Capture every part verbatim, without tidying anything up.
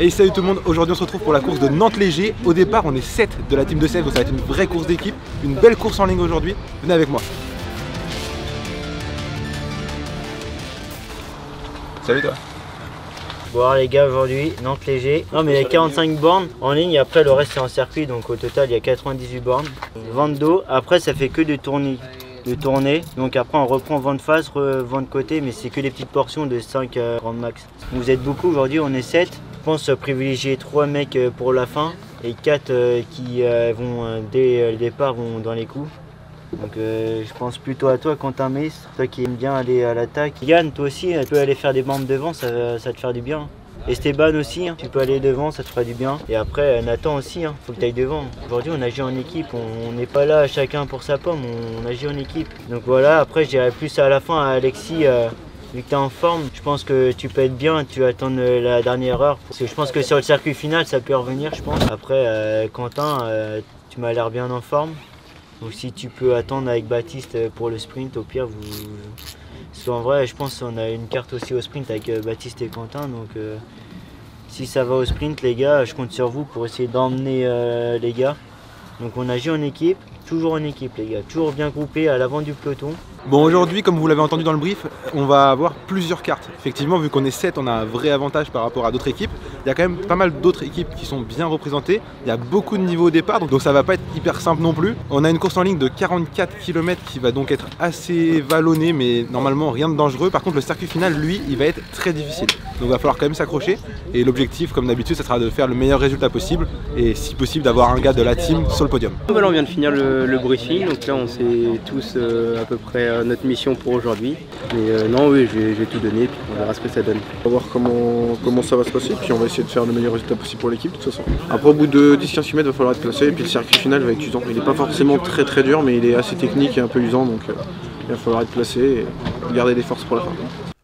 Et salut tout le monde, aujourd'hui on se retrouve pour la course de Nantes Legé. Au départ on est sept de la team de Sèvres, donc ça va être une vraie course d'équipe, une belle course en ligne aujourd'hui, venez avec moi. Salut toi. Bon les gars, aujourd'hui Nantes Legé, non mais il y a quarante-cinq bornes en ligne et après le reste c'est en circuit, donc au total il y a quatre-vingt-dix-huit bornes. Vente d'eau, après ça fait que de tournis. de tourner, donc après on reprend vent de face, vent de côté, mais c'est que des petites portions de cinq euh, grands max. Vous êtes beaucoup aujourd'hui, on est sept, je pense euh, privilégier trois mecs euh, pour la fin et quatre euh, qui euh, vont euh, dès euh, le départ vont dans les coups. Donc euh, je pense plutôt à toi Quentin Meiss, toi qui aimes bien aller à l'attaque. Yann, toi aussi, tu peux aller faire des bandes devant, ça, ça te fera du bien. Esteban aussi, hein, tu peux aller devant, ça te fera du bien. Et après Nathan aussi, hein, faut que tu ailles devant. Aujourd'hui on agit en équipe, on n'est pas là chacun pour sa pomme, on, on agit en équipe. Donc voilà, après je dirais plus à la fin à Alexis, euh, vu que tu es en forme, je pense que tu peux être bien, tu attends la dernière heure. Parce que je pense que sur le circuit final ça peut revenir je pense. Après euh, Quentin, euh, tu m'as l'air bien en forme. Donc si tu peux attendre avec Baptiste pour le sprint, au pire vous... Parce qu'en vrai, je pense qu'on a une carte aussi au sprint avec Baptiste et Quentin. Donc euh, si ça va au sprint, les gars, je compte sur vous pour essayer d'emmener euh, les gars. Donc on agit en équipe, toujours en équipe les gars, toujours bien groupés à l'avant du peloton. Bon aujourd'hui, comme vous l'avez entendu dans le brief, on va avoir plusieurs cartes. Effectivement, vu qu'on est sept, on a un vrai avantage par rapport à d'autres équipes. Il y a quand même pas mal d'autres équipes qui sont bien représentées. Il y a beaucoup de niveaux au départ, donc ça va pas être hyper simple non plus. On a une course en ligne de quarante-quatre kilomètres qui va donc être assez vallonnée, mais normalement rien de dangereux. Par contre, le circuit final, lui, il va être très difficile. Donc il va falloir quand même s'accrocher. Et l'objectif, comme d'habitude, ça sera de faire le meilleur résultat possible et si possible d'avoir un gars de la team sur le podium. Voilà, on vient de finir le, le briefing, donc là on sait tous euh, à peu près notre mission pour aujourd'hui. Mais euh, non, oui, j'ai tout donné, puis on verra ce que ça donne. On va voir comment, comment ça va se passer, puis on va essayer de faire le meilleur résultat possible pour l'équipe de toute façon. Après, au bout de dix à quinze kilomètres, il va falloir être classé, et puis le circuit final va être usant. Il n'est pas forcément très très dur, mais il est assez technique et un peu usant, donc euh, il va falloir être placé et garder des forces pour la fin.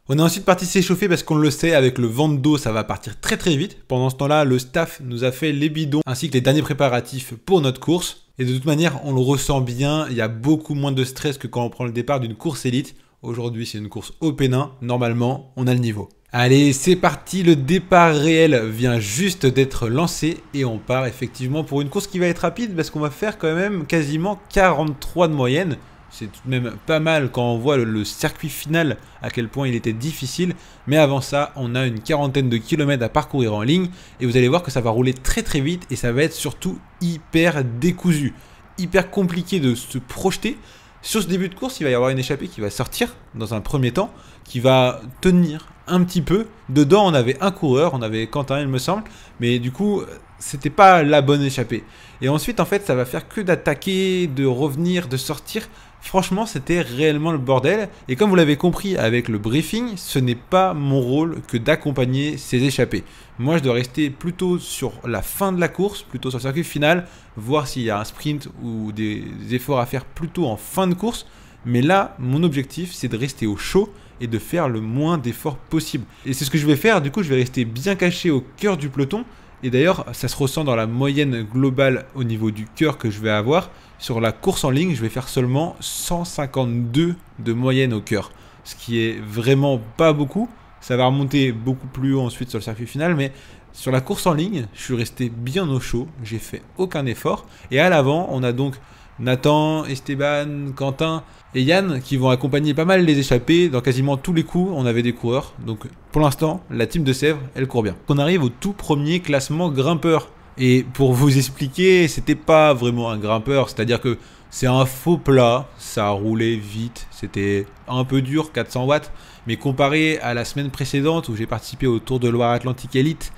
On est ensuite parti s'échauffer parce qu'on le sait, avec le vent d'eau, ça va partir très très vite. Pendant ce temps-là, le staff nous a fait les bidons ainsi que les derniers préparatifs pour notre course. Et de toute manière, on le ressent bien, il y a beaucoup moins de stress que quand on prend le départ d'une course élite. Aujourd'hui, c'est une course au Pénin, normalement, on a le niveau. Allez, c'est parti, le départ réel vient juste d'être lancé et on part effectivement pour une course qui va être rapide parce qu'on va faire quand même quasiment quarante-trois de moyenne. C'est tout de même pas mal quand on voit le, le circuit final, à quel point il était difficile. Mais avant ça, on a une quarantaine de kilomètres à parcourir en ligne. Et vous allez voir que ça va rouler très très vite et ça va être surtout hyper décousu. Hyper compliqué de se projeter. Sur ce début de course, il va y avoir une échappée qui va sortir dans un premier temps, qui va tenir un petit peu. Dedans, on avait un coureur, on avait Quentin il me semble, mais du coup... c'était pas la bonne échappée. Et ensuite, en fait, ça va faire que d'attaquer, de revenir, de sortir. Franchement, c'était réellement le bordel. Et comme vous l'avez compris avec le briefing, ce n'est pas mon rôle que d'accompagner ces échappées. Moi, je dois rester plutôt sur la fin de la course, plutôt sur le circuit final, voir s'il y a un sprint ou des efforts à faire plutôt en fin de course. Mais là, mon objectif, c'est de rester au chaud et de faire le moins d'efforts possible. Et c'est ce que je vais faire. Du coup, je vais rester bien caché au cœur du peloton. Et d'ailleurs, ça se ressent dans la moyenne globale au niveau du cœur que je vais avoir. Sur la course en ligne, je vais faire seulement cent cinquante-deux de moyenne au cœur. Ce qui est vraiment pas beaucoup. Ça va remonter beaucoup plus haut ensuite sur le circuit final. Mais sur la course en ligne, je suis resté bien au chaud. J'ai fait aucun effort. Et à l'avant, on a donc Nathan, Esteban, Quentin et Yann qui vont accompagner pas mal les échappées. Dans quasiment tous les coups, on avait des coureurs. Donc pour l'instant, la team de Sèvres, elle court bien. On arrive au tout premier classement grimpeur. Et pour vous expliquer, c'était pas vraiment un grimpeur. C'est-à-dire que c'est un faux plat, ça a roulé vite. C'était un peu dur, quatre cents watts. Mais comparé à la semaine précédente où j'ai participé au Tour de Loire Atlantique Elite,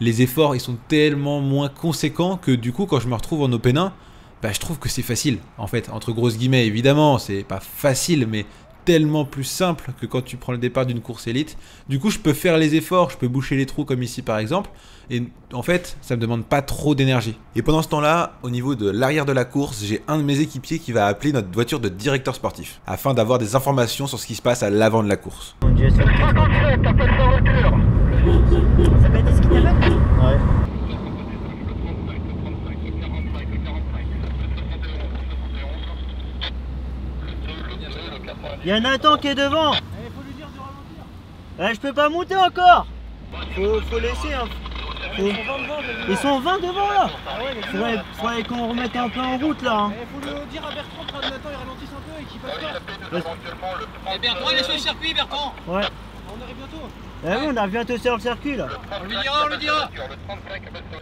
les efforts ils sont tellement moins conséquents que du coup, quand je me retrouve en Open un, bah, je trouve que c'est facile, en fait, entre grosses guillemets, évidemment, c'est pas facile, mais tellement plus simple que quand tu prends le départ d'une course élite. Du coup, je peux faire les efforts, je peux boucher les trous comme ici par exemple, et en fait, ça me demande pas trop d'énergie. Et pendant ce temps-là, au niveau de l'arrière de la course, j'ai un de mes équipiers qui va appeler notre voiture de directeur sportif, afin d'avoir des informations sur ce qui se passe à l'avant de la course. Bon Dieu, c'est cinquante-sept, appelle sa voiture. Ça peut être ce qui t'appelle ? Ouais. Il y a Nathan qui est devant. Allez, faut lui dire de ralentir. Eh, je peux pas monter encore. Faut, faut laisser, hein. Oh. Ils sont vingt devant là. Faudrait, faudrait qu'on remette un peu en route là. Hein. Il faut le dire à Bertrand que maintenant il ralentisse un peu et qu'il passe pas. Et Bertrand il est sur le circuit, Bertrand. Ouais. On arrive bientôt. Eh oui, on arrive bientôt sur le circuit là. On lui dira, on lui dira.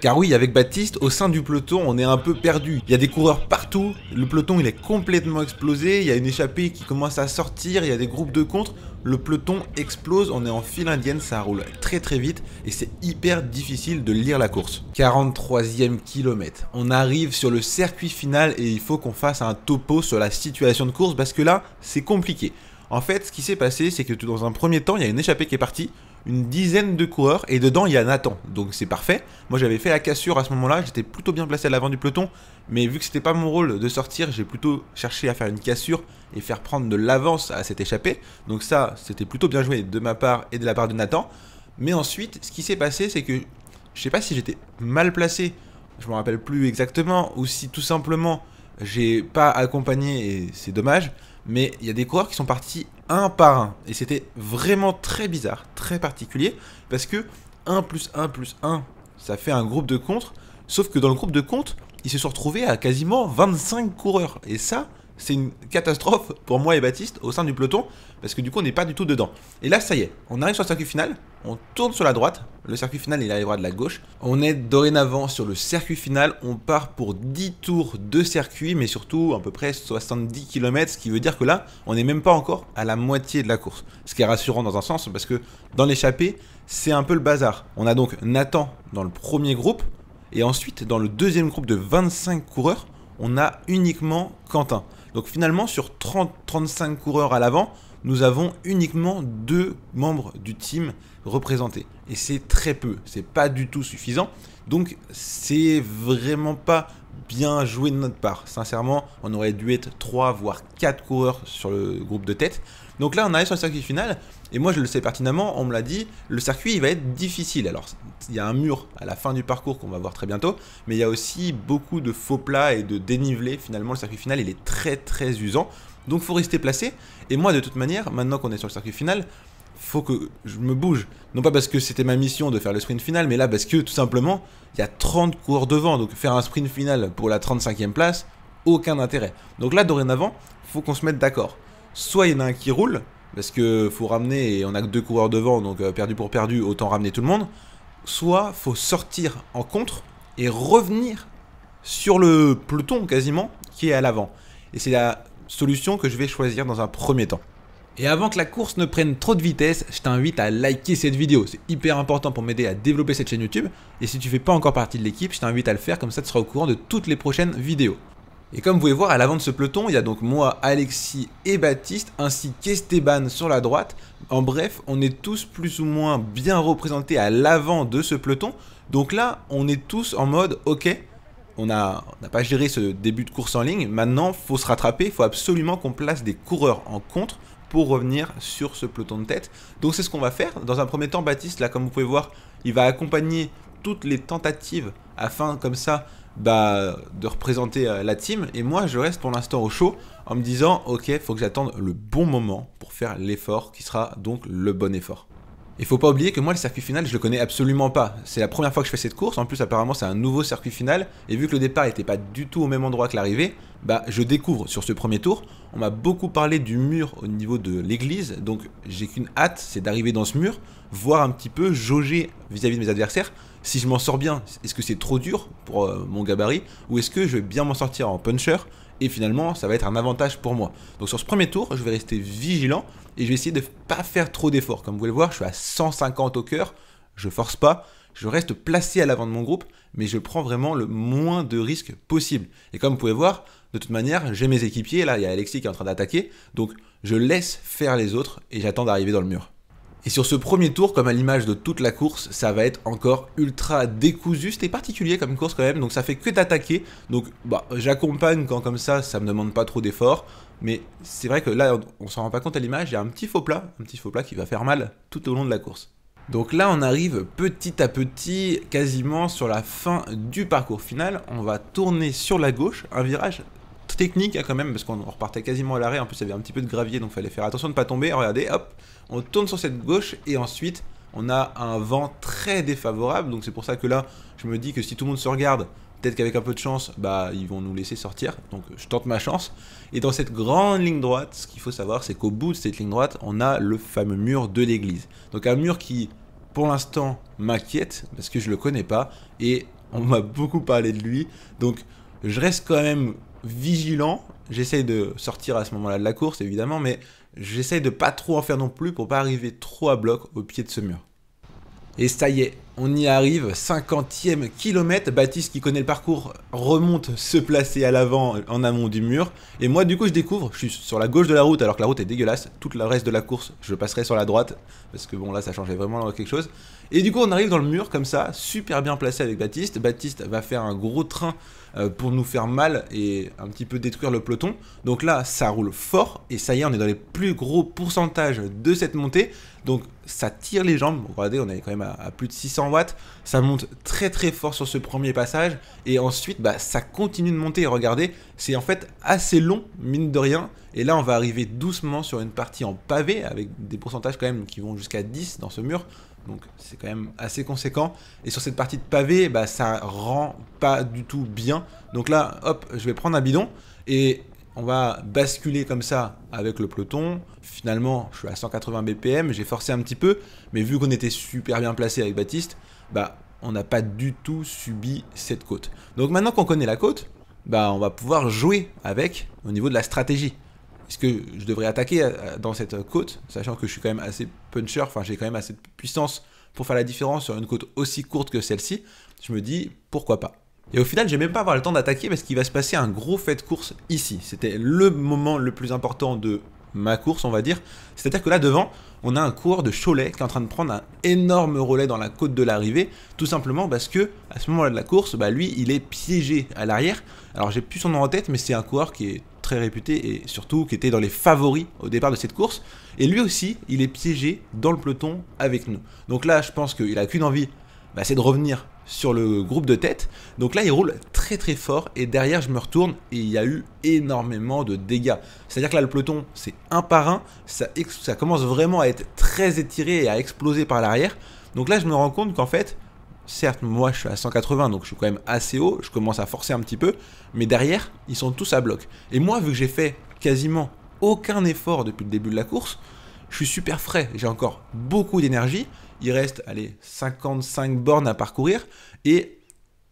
Car oui, avec Baptiste, au sein du peloton, on est un peu perdu. Il y a des coureurs partout, le peloton il est complètement explosé, il y a une échappée qui commence à sortir, il y a des groupes de contre. Le peloton explose, on est en file indienne, ça roule très très vite et c'est hyper difficile de lire la course. quarante-troisième kilomètre, on arrive sur le circuit final et il faut qu'on fasse un topo sur la situation de course parce que là, c'est compliqué. En fait, ce qui s'est passé, c'est que dans un premier temps, il y a une échappée qui est partie, une dizaine de coureurs et dedans, il y a Nathan. Donc c'est parfait. Moi, j'avais fait la cassure à ce moment-là, j'étais plutôt bien placé à l'avant du peloton, mais vu que c'était pas mon rôle de sortir, j'ai plutôt cherché à faire une cassure et faire prendre de l'avance à cette échappée. Donc ça, c'était plutôt bien joué de ma part et de la part de Nathan. Mais ensuite, ce qui s'est passé, c'est que je sais pas si j'étais mal placé, je me rappelle plus exactement, ou si tout simplement j'ai pas accompagné et c'est dommage. Mais il y a des coureurs qui sont partis un par un. Et c'était vraiment très bizarre, très particulier. Parce que un plus un plus un, ça fait un groupe de contre. Sauf que dans le groupe de contre, ils se sont retrouvés à quasiment vingt-cinq coureurs. Et ça, c'est une catastrophe pour moi et Baptiste au sein du peloton. Parce que du coup, on n'est pas du tout dedans. Et là, ça y est, on arrive sur le circuit final. On tourne sur la droite. Le circuit final, il arrivera de la gauche. On est dorénavant sur le circuit final. On part pour dix tours de circuit, mais surtout à peu près soixante-dix kilomètres. Ce qui veut dire que là, on n'est même pas encore à la moitié de la course. Ce qui est rassurant dans un sens, parce que dans l'échappée, c'est un peu le bazar. On a donc Nathan dans le premier groupe. Et ensuite, dans le deuxième groupe de vingt-cinq coureurs, on a uniquement Quentin. Donc finalement, sur trente à trente-cinq coureurs à l'avant, nous avons uniquement deux membres du team représentés. Et c'est très peu, c'est pas du tout suffisant. Donc c'est vraiment pas bien joué de notre part. Sincèrement, on aurait dû être trois voire quatre coureurs sur le groupe de tête. Donc là, on arrive sur le circuit final. Et moi, je le sais pertinemment, on me l'a dit, le circuit, il va être difficile. Alors, il y a un mur à la fin du parcours qu'on va voir très bientôt, mais il y a aussi beaucoup de faux plats et de dénivelés. Finalement, le circuit final, il est très, très usant. Donc, il faut rester placé. Et moi, de toute manière, maintenant qu'on est sur le circuit final, faut que je me bouge. Non pas parce que c'était ma mission de faire le sprint final, mais là, parce que, tout simplement, il y a trente coureurs devant. Donc, faire un sprint final pour la trente-cinquième place, aucun intérêt. Donc là, dorénavant, faut qu'on se mette d'accord. Soit il y en a un qui roule, parce que faut ramener et on a que deux coureurs devant, donc perdu pour perdu, autant ramener tout le monde. Soit faut sortir en contre et revenir sur le peloton quasiment qui est à l'avant. Et c'est la solution que je vais choisir dans un premier temps. Et avant que la course ne prenne trop de vitesse, je t'invite à liker cette vidéo. C'est hyper important pour m'aider à développer cette chaîne YouTube. Et si tu fais pas encore partie de l'équipe, je t'invite à le faire, comme ça tu seras au courant de toutes les prochaines vidéos. Et comme vous pouvez voir, à l'avant de ce peloton, il y a donc moi, Alexis et Baptiste, ainsi qu'Esteban sur la droite. En bref, on est tous plus ou moins bien représentés à l'avant de ce peloton. Donc là, on est tous en mode, ok, on n'a on n'a pas géré ce début de course en ligne. Maintenant, il faut se rattraper, il faut absolument qu'on place des coureurs en contre pour revenir sur ce peloton de tête. Donc c'est ce qu'on va faire. Dans un premier temps, Baptiste, là, comme vous pouvez voir, il va accompagner toutes les tentatives afin, comme ça, bah, de représenter la team. Et moi je reste pour l'instant au chaud en me disant ok, faut que j'attende le bon moment pour faire l'effort qui sera donc le bon effort. Il faut pas oublier que moi le circuit final je le connais absolument pas, c'est la première fois que je fais cette course, en plus apparemment c'est un nouveau circuit final et vu que le départ n'était pas du tout au même endroit que l'arrivée, bah je découvre sur ce premier tour. On m'a beaucoup parlé du mur au niveau de l'église, donc j'ai qu'une hâte, c'est d'arriver dans ce mur, voir un petit peu jauger vis-à-vis de mes adversaires. Si je m'en sors bien, est-ce que c'est trop dur pour euh, mon gabarit ou est-ce que je vais bien m'en sortir en puncher et finalement ça va être un avantage pour moi. Donc sur ce premier tour, je vais rester vigilant et je vais essayer de ne pas faire trop d'efforts. Comme vous pouvez le voir, je suis à cent cinquante au cœur, je force pas, je reste placé à l'avant de mon groupe mais je prends vraiment le moins de risques possible. Et comme vous pouvez voir, de toute manière, j'ai mes équipiers, là il y a Alexis qui est en train d'attaquer, donc je laisse faire les autres et j'attends d'arriver dans le mur. Et sur ce premier tour, comme à l'image de toute la course, ça va être encore ultra décousu. C'était particulier comme course quand même, donc ça fait que d'attaquer. Donc bah, j'accompagne quand comme ça, ça me demande pas trop d'efforts. Mais c'est vrai que là, on s'en rend pas compte à l'image, il y a un petit faux plat, un petit faux plat qui va faire mal tout au long de la course. Donc là, on arrive petit à petit, quasiment sur la fin du parcours final. On va tourner sur la gauche, un virage technique quand même, parce qu'on repartait quasiment à l'arrêt, en plus il y avait un petit peu de gravier, donc il fallait faire attention de ne pas tomber. Regardez, hop, on tourne sur cette gauche et ensuite on a un vent très défavorable. Donc c'est pour ça que là, je me dis que si tout le monde se regarde, peut-être qu'avec un peu de chance, bah, ils vont nous laisser sortir. Donc je tente ma chance. Et dans cette grande ligne droite, ce qu'il faut savoir, c'est qu'au bout de cette ligne droite, on a le fameux mur de l'église. Donc un mur qui, pour l'instant, m'inquiète, parce que je le connais pas. Et on m'a beaucoup parlé de lui. Donc je reste quand même vigilant. J'essaye de sortir à ce moment-là de la course, évidemment, mais j'essaye de pas trop en faire non plus pour pas arriver trop à bloc au pied de ce mur. Et ça y est, on y arrive, cinquantième kilomètre. Baptiste, qui connaît le parcours, remonte se placer à l'avant en amont du mur. Et moi, du coup, je découvre, je suis sur la gauche de la route, alors que la route est dégueulasse. Tout le reste de la course, je passerai sur la droite, parce que bon, là, ça changeait vraiment quelque chose. Et du coup, on arrive dans le mur comme ça, super bien placé avec Baptiste. Baptiste va faire un gros train pour nous faire mal et un petit peu détruire le peloton. Donc là, ça roule fort. Et ça y est, on est dans les plus gros pourcentages de cette montée. Donc ça tire les jambes. Regardez, on est quand même à, à plus de six cents watts. Ça monte très très fort sur ce premier passage. Et ensuite, bah, ça continue de monter. Regardez, c'est en fait assez long, mine de rien. Et là, on va arriver doucement sur une partie en pavé avec des pourcentages quand même qui vont jusqu'à dix dans ce mur. Donc c'est quand même assez conséquent. Et sur cette partie de pavé, bah, ça rend pas du tout bien. Donc là, hop, je vais prendre un bidon et on va basculer comme ça avec le peloton. Finalement, je suis à cent quatre-vingts B P M, j'ai forcé un petit peu, mais vu qu'on était super bien placé avec Baptiste, bah, on n'a pas du tout subi cette côte. Donc maintenant qu'on connaît la côte, bah, on va pouvoir jouer avec au niveau de la stratégie. Est-ce que je devrais attaquer dans cette côte, sachant que je suis quand même assez puncher, enfin j'ai quand même assez de puissance pour faire la différence sur une côte aussi courte que celle-ci. Je me dis, pourquoi pas ? Et au final, je vais même pas avoir le temps d'attaquer parce qu'il va se passer un gros fait de course ici. C'était le moment le plus important de ma course, on va dire. C'est-à-dire que là devant, on a un coureur de Cholet qui est en train de prendre un énorme relais dans la côte de l'arrivée. Tout simplement parce que à ce moment-là de la course, bah, lui, il est piégé à l'arrière. Alors j'ai plus son nom en tête, mais c'est un coureur qui est très réputé et surtout qui était dans les favoris au départ de cette course. Et lui aussi, il est piégé dans le peloton avec nous. Donc là, je pense qu'il a qu'une envie, bah, c'est de revenir sur le groupe de tête. Donc là, il roule très très fort et derrière, je me retourne et il y a eu énormément de dégâts. C'est-à-dire que là, le peloton, c'est un par un, ça, ça commence vraiment à être très étiré et à exploser par l'arrière. Donc là, je me rends compte qu'en fait, certes, moi, je suis à cent quatre-vingts, donc je suis quand même assez haut, je commence à forcer un petit peu, mais derrière, ils sont tous à bloc. Et moi, vu que j'ai fait quasiment aucun effort depuis le début de la course, je suis super frais, j'ai encore beaucoup d'énergie. Il reste, allez, cinquante-cinq bornes à parcourir. Et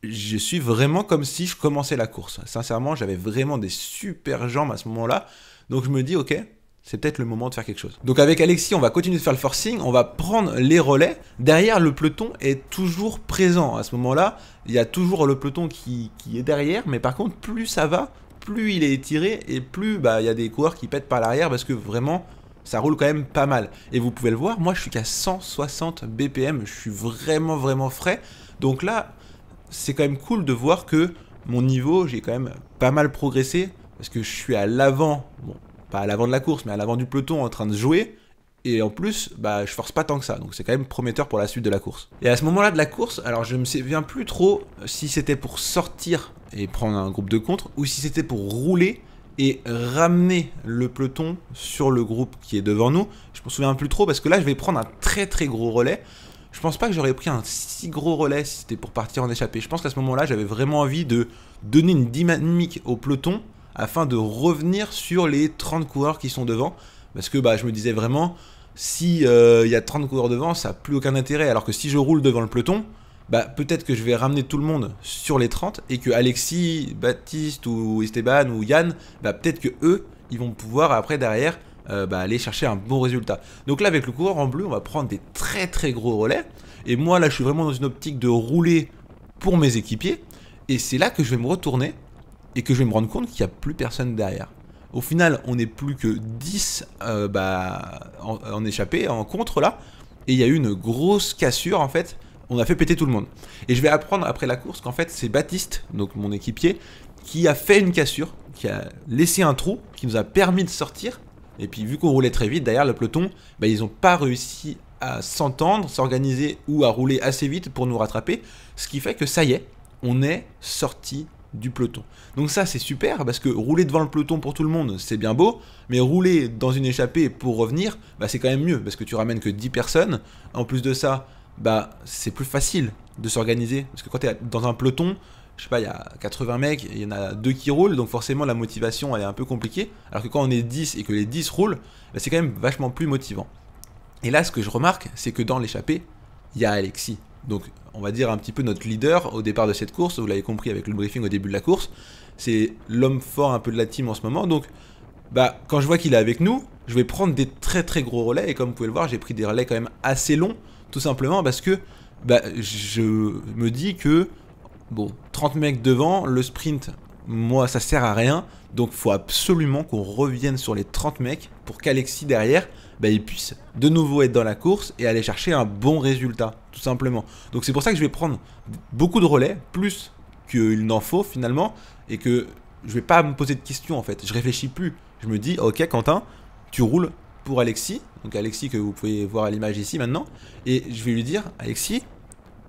je suis vraiment comme si je commençais la course. Sincèrement, j'avais vraiment des super jambes à ce moment-là. Donc je me dis, ok, c'est peut-être le moment de faire quelque chose. Donc avec Alexis, on va continuer de faire le forcing. On va prendre les relais. Derrière, le peloton est toujours présent. À ce moment-là, il y a toujours le peloton qui, qui est derrière. Mais par contre, plus ça va, plus il est étiré. Et plus bah, il y a des coureurs qui pètent par l'arrière parce que vraiment... ça roule quand même pas mal. Et vous pouvez le voir, moi je suis qu'à cent soixante B P M, je suis vraiment vraiment frais. Donc là, c'est quand même cool de voir que mon niveau, j'ai quand même pas mal progressé. Parce que je suis à l'avant, bon, pas à l'avant de la course, mais à l'avant du peloton en train de jouer. Et en plus, bah, je force pas tant que ça, donc c'est quand même prometteur pour la suite de la course. Et à ce moment-là de la course, alors je me souviens plus trop si c'était pour sortir et prendre un groupe de contre, ou si c'était pour rouler et ramener le peloton sur le groupe qui est devant nous. Je me souviens plus trop parce que là je vais prendre un très très gros relais. Je pense pas que j'aurais pris un si gros relais si c'était pour partir en échappée. Je pense qu'à ce moment là j'avais vraiment envie de donner une dynamique au peloton afin de revenir sur les trente coureurs qui sont devant. Parce que bah, je me disais vraiment, si euh, y a trente coureurs devant, ça n'a plus aucun intérêt. Alors que si je roule devant le peloton, bah, peut-être que je vais ramener tout le monde sur les trente et que Alexis, Baptiste ou Esteban ou Yann, bah, peut-être que eux, ils vont pouvoir après derrière euh, bah, aller chercher un bon résultat. Donc là, avec le coureur en bleu, on va prendre des très très gros relais. Et moi, là, je suis vraiment dans une optique de rouler pour mes équipiers. Et c'est là que je vais me retourner et que je vais me rendre compte qu'il n'y a plus personne derrière. Au final, on n'est plus que dix euh, bah, en, en échappée, en contre là. Et il y a eu une grosse cassure en fait. On a fait péter tout le monde. Et je vais apprendre après la course qu'en fait c'est Baptiste, donc mon équipier, qui a fait une cassure, qui a laissé un trou, qui nous a permis de sortir. Et puis vu qu'on roulait très vite, derrière le peloton, bah, ils n'ont pas réussi à s'entendre, s'organiser ou à rouler assez vite pour nous rattraper. Ce qui fait que ça y est, on est sorti du peloton. Donc ça c'est super, parce que rouler devant le peloton pour tout le monde c'est bien beau, mais rouler dans une échappée pour revenir, bah c'est quand même mieux, parce que tu ramènes que dix personnes. En plus de ça, bah c'est plus facile de s'organiser, parce que quand tu es dans un peloton, je sais pas, il y a quatre-vingts mecs, il y en a deux qui roulent, donc forcément la motivation elle est un peu compliquée, alors que quand on est dix et que les dix roulent, bah, c'est quand même vachement plus motivant. Et là ce que je remarque, c'est que dans l'échappée, il y a Alexis. Donc on va dire un petit peu notre leader au départ de cette course, vous l'avez compris avec le briefing au début de la course, c'est l'homme fort un peu de la team en ce moment, donc bah, quand je vois qu'il est avec nous, je vais prendre des très très gros relais, et comme vous pouvez le voir j'ai pris des relais quand même assez longs, tout simplement parce que bah, je me dis que bon, trente mecs devant, le sprint, moi ça sert à rien, donc faut absolument qu'on revienne sur les trente mecs pour qu'Alexis derrière, bah, il puisse de nouveau être dans la course et aller chercher un bon résultat, tout simplement. Donc c'est pour ça que je vais prendre beaucoup de relais, plus qu'il n'en faut finalement, et que je vais pas me poser de questions en fait, je réfléchis plus, je me dis ok Quentin, tu roules pour Alexis, donc Alexis que vous pouvez voir à l'image ici maintenant, et je vais lui dire Alexis,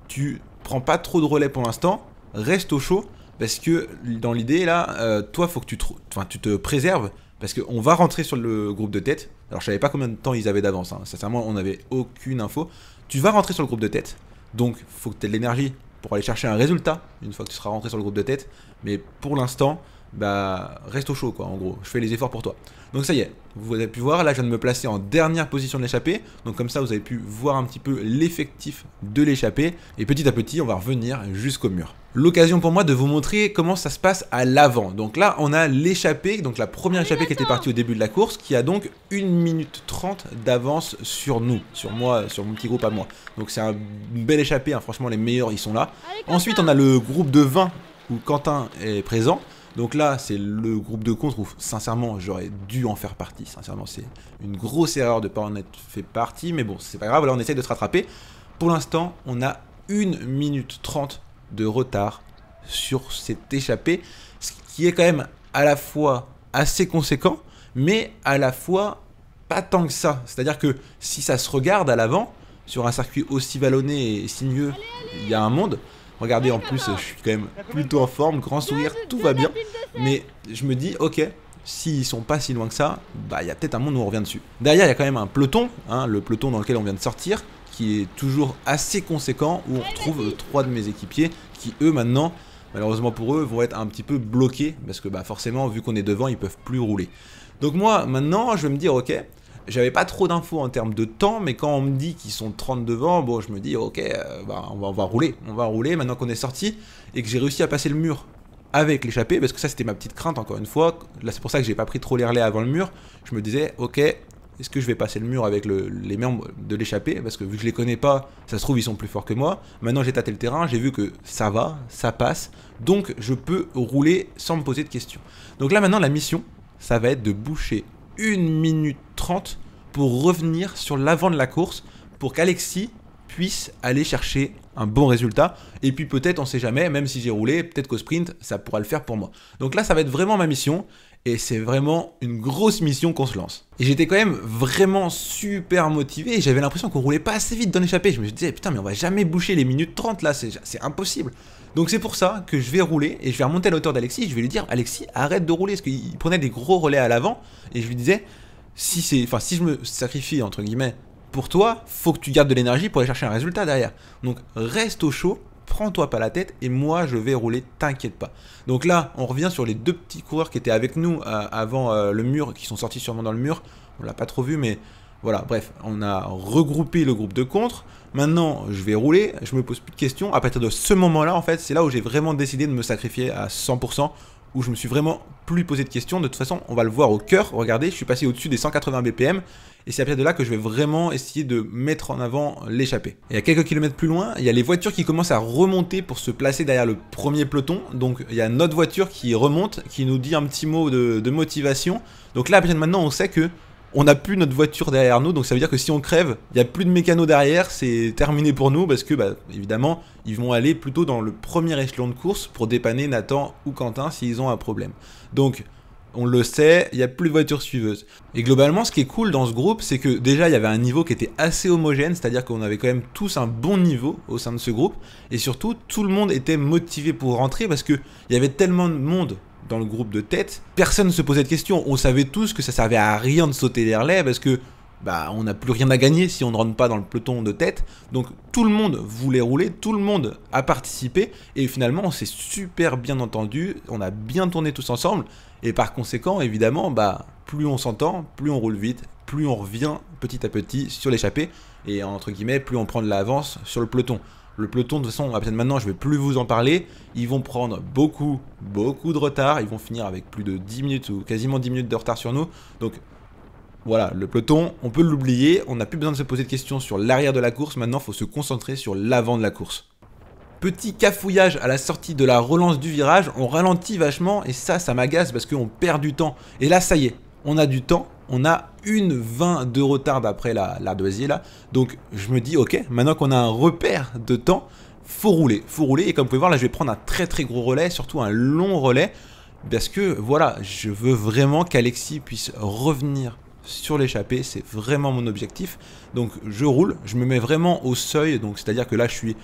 tu prends pas trop de relais pour l'instant, reste au chaud, parce que dans l'idée là, euh, toi faut que tu te, enfin, tu te préserves, parce qu'on va rentrer sur le groupe de tête. Alors je savais pas combien de temps ils avaient d'avance, hein. Sincèrement on n'avait aucune info. Tu vas rentrer sur le groupe de tête, donc faut que tu aies de l'énergie pour aller chercher un résultat une fois que tu seras rentré sur le groupe de tête, mais pour l'instant, bah reste au chaud quoi, en gros, je fais les efforts pour toi. Donc ça y est, vous avez pu voir, là je viens de me placer en dernière position de l'échappée, donc comme ça vous avez pu voir un petit peu l'effectif de l'échappée, et petit à petit on va revenir jusqu'au mur. L'occasion pour moi de vous montrer comment ça se passe à l'avant. Donc là on a l'échappée, donc la première échappée qui était partie au début de la course, qui a donc une minute trente d'avance sur nous, sur moi, sur mon petit groupe à moi. Donc c'est une belle échappée, hein. Franchement les meilleurs ils sont là. Ensuite on a le groupe de vingt où Quentin est présent. Donc là, c'est le groupe de contre où, sincèrement, j'aurais dû en faire partie. Sincèrement, c'est une grosse erreur de ne pas en être fait partie. Mais bon, c'est pas grave, là, on essaye de se rattraper. Pour l'instant, on a une minute trente de retard sur cette échappée. Ce qui est quand même à la fois assez conséquent, mais à la fois pas tant que ça. C'est-à-dire que si ça se regarde à l'avant, sur un circuit aussi vallonné et sinueux, il y a un monde... Regardez, en plus, je suis quand même plutôt en forme, grand sourire, tout va bien. Mais je me dis, ok, s'ils sont pas si loin que ça, bah il y a peut-être un monde où on revient dessus. Derrière, il y a quand même un peloton, hein, le peloton dans lequel on vient de sortir, qui est toujours assez conséquent, où on retrouve trois de mes équipiers qui, eux, maintenant, malheureusement pour eux, vont être un petit peu bloqués, parce que bah forcément, vu qu'on est devant, ils peuvent plus rouler. Donc moi, maintenant, je vais me dire, ok... J'avais pas trop d'infos en termes de temps, mais quand on me dit qu'ils sont trente devant, bon, je me dis, ok, euh, bah, on, va, on va rouler, on va rouler, maintenant qu'on est sorti, et que j'ai réussi à passer le mur avec l'échappée, parce que ça, c'était ma petite crainte, encore une fois, là, c'est pour ça que j'ai pas pris trop les relais avant le mur, je me disais, ok, est-ce que je vais passer le mur avec le, les membres de l'échappée, parce que vu que je les connais pas, ça se trouve, ils sont plus forts que moi, maintenant, j'ai tâté le terrain, j'ai vu que ça va, ça passe, donc, je peux rouler sans me poser de questions. Donc là, maintenant, la mission, ça va être de boucher une minute trente pour revenir sur l'avant de la course pour qu'Alexis puisse aller chercher un bon résultat, et puis peut-être, on sait jamais, même si j'ai roulé, peut-être qu'au sprint ça pourra le faire pour moi. Donc là ça va être vraiment ma mission, et c'est vraiment une grosse mission qu'on se lance. Et j'étais quand même vraiment super motivé, et j'avais l'impression qu'on roulait pas assez vite dans l'échappée. Je me disais putain mais on va jamais boucher les minutes trente là, c'est impossible. Donc c'est pour ça que je vais rouler, et je vais remonter à la hauteur d'Alexis, je vais lui dire Alexis arrête de rouler, parce qu'il prenait des gros relais à l'avant, et je lui disais si c'est, enfin si je me sacrifie entre guillemets pour toi, faut que tu gardes de l'énergie pour aller chercher un résultat derrière. Donc reste au chaud, prends-toi pas la tête, et moi je vais rouler, t'inquiète pas. Donc là on revient sur les deux petits coureurs qui étaient avec nous euh, avant euh, le mur, qui sont sortis sûrement dans le mur, on l'a pas trop vu mais... Voilà, bref, on a regroupé le groupe de contre. Maintenant, je vais rouler, je me pose plus de questions. À partir de ce moment-là, en fait, c'est là où j'ai vraiment décidé de me sacrifier à cent pour cent, où je me suis vraiment plus posé de questions. De toute façon, on va le voir au cœur. Regardez, je suis passé au-dessus des cent quatre-vingts B P M. Et c'est à partir de là que je vais vraiment essayer de mettre en avant l'échappée. Et à quelques kilomètres plus loin, il y a les voitures qui commencent à remonter pour se placer derrière le premier peloton. Donc il y a notre voiture qui remonte, qui nous dit un petit mot de, de motivation. Donc là, bien maintenant, on sait que... on n'a plus notre voiture derrière nous, donc ça veut dire que si on crève, il n'y a plus de mécano derrière, c'est terminé pour nous, parce que, bah, évidemment, ils vont aller plutôt dans le premier échelon de course pour dépanner Nathan ou Quentin s'ils ont un problème. Donc, On le sait, il n'y a plus de voitures suiveuses. Et globalement, ce qui est cool dans ce groupe, c'est que déjà, il y avait un niveau qui était assez homogène, c'est-à-dire qu'on avait quand même tous un bon niveau au sein de ce groupe. Et surtout, tout le monde était motivé pour rentrer parce qu'il y avait tellement de monde dans le groupe de tête. Personne ne se posait de questions. On savait tous que ça servait à rien de sauter les relais parce que bah, on n'a plus rien à gagner si on ne rentre pas dans le peloton de tête. Donc tout le monde voulait rouler, tout le monde a participé. Et finalement, on s'est super bien entendu, on a bien tourné tous ensemble. Et par conséquent, évidemment, bah, plus on s'entend, plus on roule vite, plus on revient petit à petit sur l'échappée. Et entre guillemets, plus on prend de l'avance sur le peloton. Le peloton, de toute façon, maintenant, je ne vais plus vous en parler. Ils vont prendre beaucoup, beaucoup de retard. Ils vont finir avec plus de dix minutes ou quasiment dix minutes de retard sur nous. Donc voilà, le peloton, on peut l'oublier, on n'a plus besoin de se poser de questions sur l'arrière de la course, maintenant il faut se concentrer sur l'avant de la course. Petit cafouillage à la sortie de la relance du virage, on ralentit vachement et ça, ça m'agace parce qu'on perd du temps. Et là, ça y est, on a du temps, on a une vingt de retard d'après l'ardoisier là. Donc je me dis, ok, maintenant qu'on a un repère de temps, faut rouler, faut rouler. Et comme vous pouvez voir, là je vais prendre un très très gros relais, surtout un long relais, parce que voilà, je veux vraiment qu'Alexis puisse revenir sur l'échappée, c'est vraiment mon objectif. Donc je roule, je me mets vraiment au seuil, donc c'est à dire que là je suis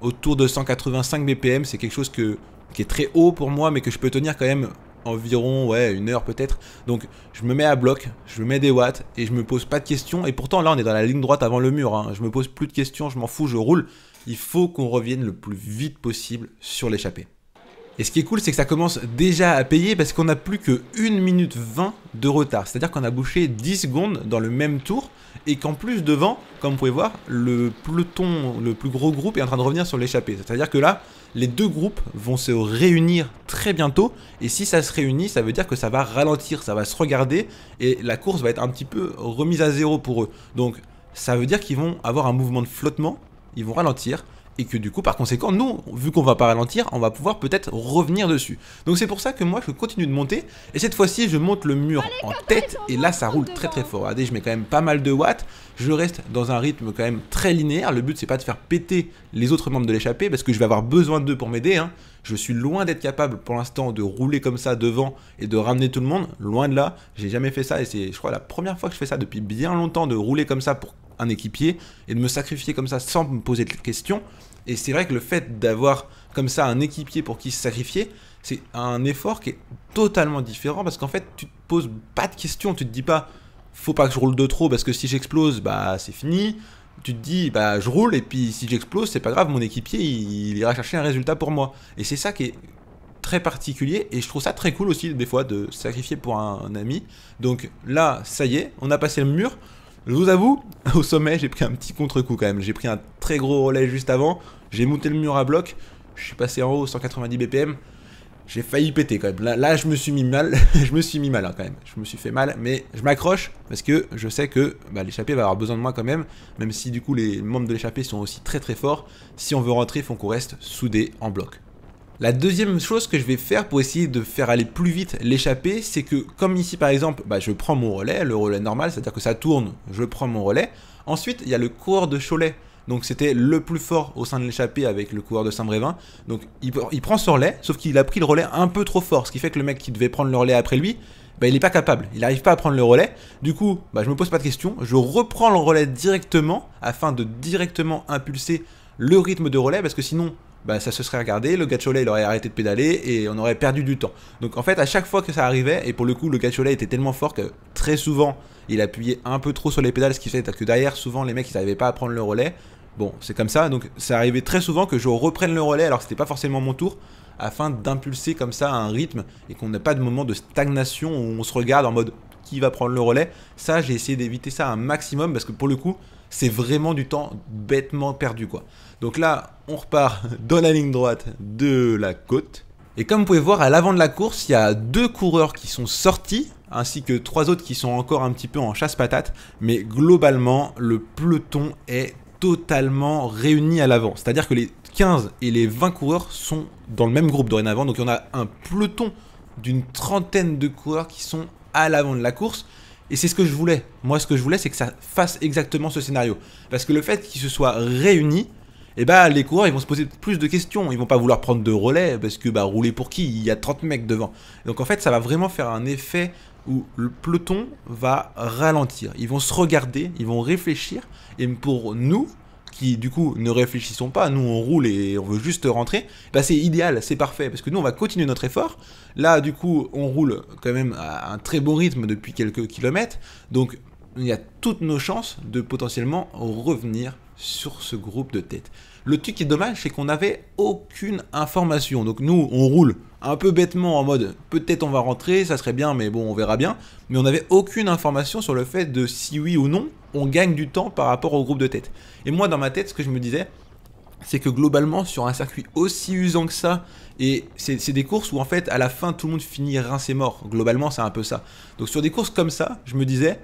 autour de cent quatre-vingt-cinq B P M, c'est quelque chose que, qui est très haut pour moi mais que je peux tenir quand même environ ouais, une heure peut-être. Donc je me mets à bloc, je me mets des watts et je me pose pas de questions. Et pourtant là on est dans la ligne droite avant le mur, hein. Je me pose plus de questions, je m'en fous, je roule. Il faut qu'on revienne le plus vite possible sur l'échappée. Et ce qui est cool, c'est que ça commence déjà à payer parce qu'on n'a plus que une minute vingt de retard. C'est-à-dire qu'on a bouché dix secondes dans le même tour et qu'en plus devant, comme vous pouvez voir, le peloton, le plus gros groupe est en train de revenir sur l'échappée. C'est-à-dire que là, les deux groupes vont se réunir très bientôt et si ça se réunit, ça veut dire que ça va ralentir, ça va se regarder et la course va être un petit peu remise à zéro pour eux. Donc ça veut dire qu'ils vont avoir un mouvement de flottement, ils vont ralentir. Et que du coup, par conséquent, nous, vu qu'on va pas ralentir, on va pouvoir peut-être revenir dessus. Donc c'est pour ça que moi, je continue de monter. Et cette fois-ci, je monte le mur en tête. Et là, ça roule très très fort. Regardez, je mets quand même pas mal de watts. Je reste dans un rythme quand même très linéaire. Le but, c'est pas de faire péter les autres membres de l'échappée, parce que je vais avoir besoin d'eux pour m'aider, hein. Je suis loin d'être capable pour l'instant de rouler comme ça devant et de ramener tout le monde. Loin de là, j'ai jamais fait ça. Et c'est, je crois, la première fois que je fais ça depuis bien longtemps, de rouler comme ça pour un équipier et de me sacrifier comme ça sans me poser de questions. Et c'est vrai que le fait d'avoir comme ça un équipier pour qui se sacrifier, c'est un effort qui est totalement différent parce qu'en fait tu te poses pas de questions, tu te dis pas faut pas que je roule de trop parce que si j'explose bah c'est fini. Tu te dis bah je roule et puis si j'explose c'est pas grave, mon équipier il, il ira chercher un résultat pour moi. Et c'est ça qui est très particulier et je trouve ça très cool aussi des fois de sacrifier pour un, un ami. Donc là ça y est, on a passé le mur. Je vous avoue, au sommet, j'ai pris un petit contre-coup quand même. J'ai pris un très gros relais juste avant. J'ai monté le mur à bloc. Je suis passé en haut, cent quatre-vingt-dix B P M. J'ai failli péter quand même. Là, là je me suis mis mal. je me suis mis mal hein, quand même. Je me suis fait mal, mais je m'accroche parce que je sais que bah, l'échappée va avoir besoin de moi quand même. Même si du coup, les membres de l'échappée sont aussi très très forts. Si on veut rentrer, il faut qu'on reste soudés en bloc. La deuxième chose que je vais faire pour essayer de faire aller plus vite l'échappée, c'est que comme ici par exemple, bah, je prends mon relais, le relais normal, c'est-à-dire que ça tourne, je prends mon relais. Ensuite, il y a le coureur de Cholet, donc c'était le plus fort au sein de l'échappée avec le coureur de Saint-Brévin. Donc il, il prend ce relais, sauf qu'il a pris le relais un peu trop fort, ce qui fait que le mec qui devait prendre le relais après lui, bah, il n'est pas capable, il n'arrive pas à prendre le relais. Du coup, bah, je me pose pas de questions, je reprends le relais directement afin de directement impulser le rythme de relais parce que sinon, bah, ça se serait regardé, le gars de Cholet il aurait arrêté de pédaler et on aurait perdu du temps. Donc en fait à chaque fois que ça arrivait, et pour le coup le gars de Cholet était tellement fort que très souvent il appuyait un peu trop sur les pédales, ce qui fait que derrière souvent les mecs ils n'arrivaient pas à prendre le relais. Bon c'est comme ça, donc ça arrivait très souvent que je reprenne le relais alors que c'était pas forcément mon tour, afin d'impulser comme ça un rythme et qu'on n'ait pas de moment de stagnation où on se regarde en mode qui va prendre le relais. Ça j'ai essayé d'éviter ça un maximum parce que pour le coup c'est vraiment du temps bêtement perdu quoi. Donc là on repart dans la ligne droite de la côte. Et comme vous pouvez voir à l'avant de la course il y a deux coureurs qui sont sortis ainsi que trois autres qui sont encore un petit peu en chasse-patate. Mais globalement le peloton est totalement réuni à l'avant. C'est-à-dire que les quinze et les vingt coureurs sont dans le même groupe dorénavant. Donc il y en a un peloton d'une trentaine de coureurs qui sont à l'avant de la course. Et c'est ce que je voulais. Moi, ce que je voulais, c'est que ça fasse exactement ce scénario. Parce que le fait qu'ils se soient réunis, et bah les coureurs ils vont se poser plus de questions, ils vont pas vouloir prendre de relais parce que bah rouler pour qui, il y a trente mecs devant. Donc en fait ça va vraiment faire un effet où le peloton va ralentir, ils vont se regarder, ils vont réfléchir, et pour nous qui du coup ne réfléchissons pas, nous on roule et on veut juste rentrer, bah c'est idéal, c'est parfait, parce que nous on va continuer notre effort, là du coup on roule quand même à un très bon rythme depuis quelques kilomètres, donc il y a toutes nos chances de potentiellement revenir sur ce groupe de tête. Le truc qui est dommage, c'est qu'on n'avait aucune information, donc nous on roule un peu bêtement en mode peut-être on va rentrer, ça serait bien mais bon on verra bien, mais on n'avait aucune information sur le fait de si oui ou non on gagne du temps par rapport au groupe de tête. Et moi dans ma tête ce que je me disais c'est que globalement sur un circuit aussi usant que ça, et c'est des courses où en fait à la fin tout le monde finit rincé mort, globalement c'est un peu ça. Donc sur des courses comme ça je me disais